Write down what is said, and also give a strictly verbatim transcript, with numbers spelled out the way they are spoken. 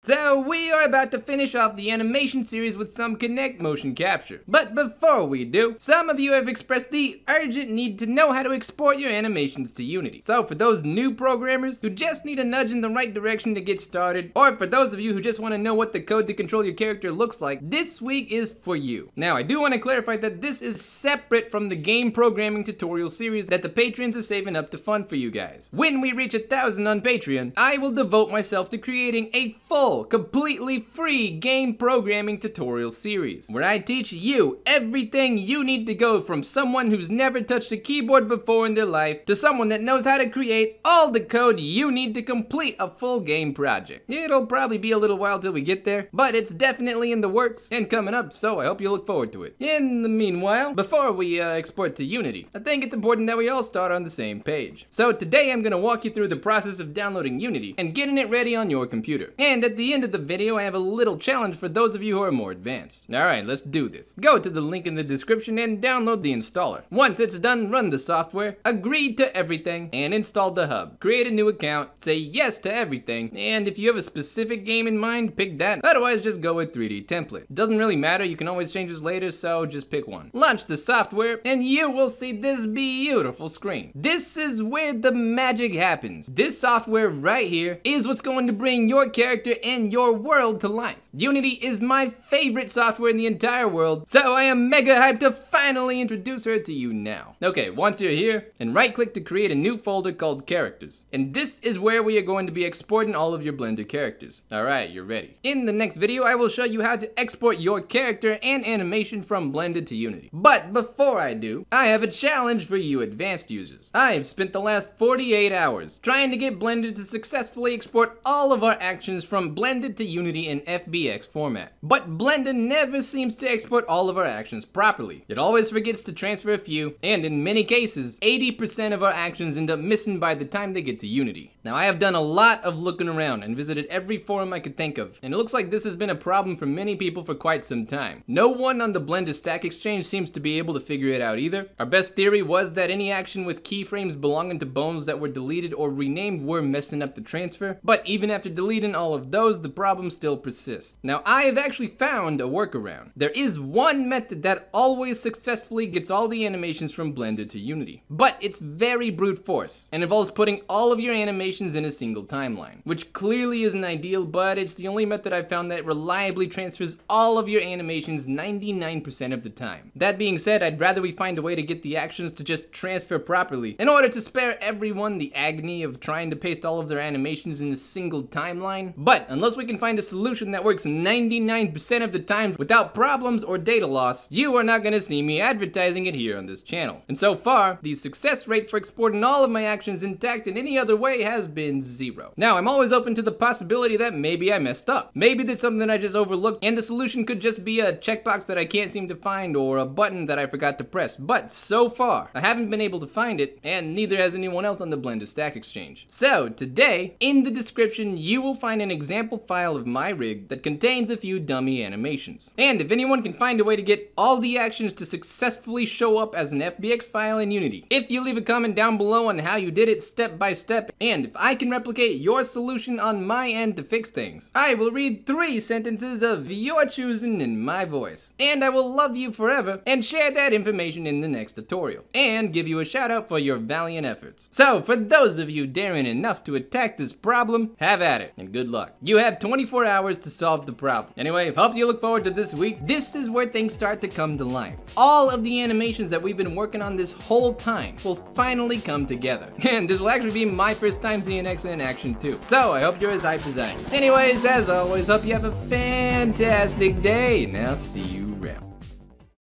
So we are about to finish off the animation series with some Kinect motion capture. But before we do, some of you have expressed the urgent need to know how to export your animations to Unity. So for those new programmers who just need a nudge in the right direction to get started, or for those of you who just want to know what the code to control your character looks like, this week is for you. Now I do want to clarify that this is separate from the game programming tutorial series that the patrons are saving up to fund for you guys. When we reach a thousand on Patreon, I will devote myself to creating a full completely free game programming tutorial series where I teach you everything you need to go from someone who's never touched a keyboard before in their life to someone that knows how to create all the code you need to complete a full game project. It'll probably be a little while till we get there, but it's definitely in the works and coming up, so I hope you look forward to it. In the meanwhile, before we uh, export to Unity, I think it's important that we all start on the same page. So today I'm gonna walk you through the process of downloading Unity and getting it ready on your computer. And at At the end of the video, I have a little challenge for those of you who are more advanced. Alright, let's do this. Go to the link in the description and download the installer. Once it's done, run the software, agree to everything, and install the hub. Create a new account, say yes to everything, and if you have a specific game in mind, pick that. Otherwise, just go with three D template. Doesn't really matter, you can always change this later, so just pick one. Launch the software, and you will see this beautiful screen. This is where the magic happens. This software right here is what's going to bring your character and your world to life. Unity is my favorite software in the entire world, so I am mega hyped to finally introduce her to you now. Okay, once you're here, and right click to create a new folder called characters. And this is where we are going to be exporting all of your Blender characters. Alright, you're ready. In the next video, I will show you how to export your character and animation from Blender to Unity. But before I do, I have a challenge for you advanced users. I have spent the last forty-eight hours trying to get Blender to successfully export all of our actions from Blender Blender to Unity in F B X format. But Blender never seems to export all of our actions properly. It always forgets to transfer a few, and in many cases, eighty percent of our actions end up missing by the time they get to Unity. Now I have done a lot of looking around and visited every forum I could think of, and it looks like this has been a problem for many people for quite some time. No one on the Blender Stack Exchange seems to be able to figure it out either. Our best theory was that any action with keyframes belonging to bones that were deleted or renamed were messing up the transfer, but even after deleting all of those, the problem still persists. Now I have actually found a workaround. There is one method that always successfully gets all the animations from Blender to Unity, but it's very brute force and involves putting all of your animations in a single timeline, which clearly isn't ideal, but it's the only method I've found that reliably transfers all of your animations ninety-nine percent of the time. That being said, I'd rather we find a way to get the actions to just transfer properly in order to spare everyone the agony of trying to paste all of their animations in a single timeline, but unless we can find a solution that works ninety-nine percent of the time without problems or data loss, you are not going to see me advertising it here on this channel. And so far, the success rate for exporting all of my actions intact in any other way has been zero. Now, I'm always open to the possibility that maybe I messed up. Maybe there's something I just overlooked and the solution could just be a checkbox that I can't seem to find or a button that I forgot to press. But so far, I haven't been able to find it, and neither has anyone else on the Blender Stack Exchange. So today, in the description, you will find an example Example file of my rig that contains a few dummy animations. And if anyone can find a way to get all the actions to successfully show up as an F B X file in Unity, if you leave a comment down below on how you did it step by step, and if I can replicate your solution on my end to fix things, I will read three sentences of your choosing in my voice. And I will love you forever and share that information in the next tutorial and give you a shout out for your valiant efforts. So for those of you daring enough to attack this problem, have at it and good luck. You have twenty-four hours to solve the problem. Anyway, hope you look forward to this week. This is where things start to come to life. All of the animations that we've been working on this whole time will finally come together. And this will actually be my first time seeing X in action too. So I hope you're as hyped as I am. Anyways, as always, hope you have a fantastic day. And I'll see you.